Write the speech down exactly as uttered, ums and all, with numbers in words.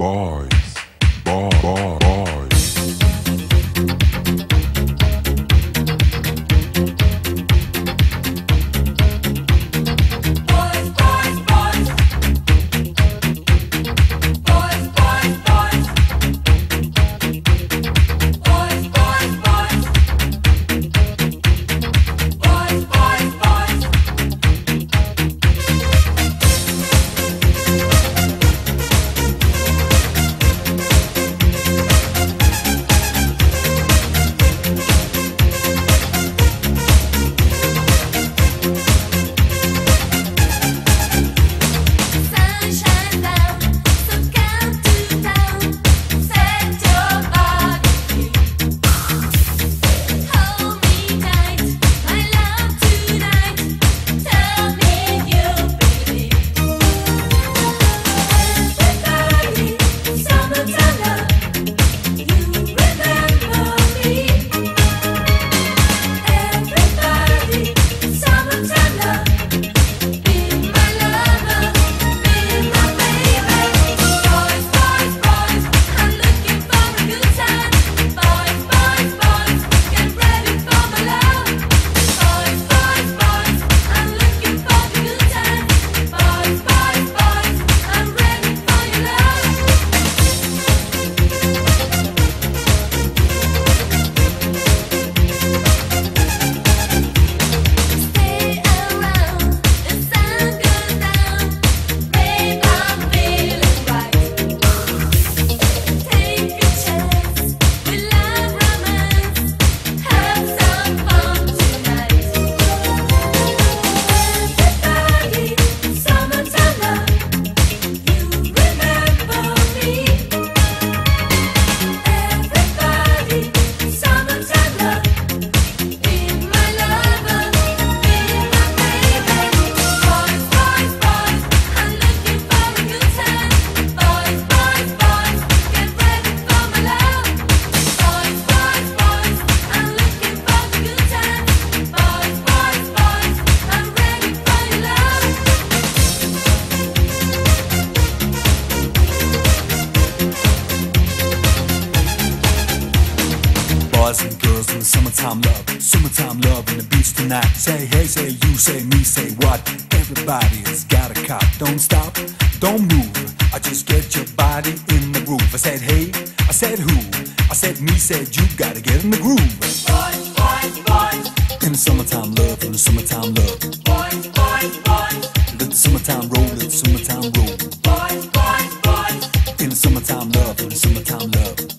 Boys, boy, boy, boys. Boys, boys, boys. Boys, boys, boys. Boys, boys, boys. Boys, boys, boys. Boys and girls in the summertime love, summertime love in the beach tonight. Say hey, say you, say me, say what? Everybody's got a cop. Don't stop, don't move. I just get your body in the groove. I said hey, I said who? I said me, said you. Gotta get in the groove. Boys, boys, boys. In the summertime love, in the summertime love. Boys, boys, boys. Let the summertime roll, let the summertime roll. Boys, boys, boys. In the summertime love, in the summertime love.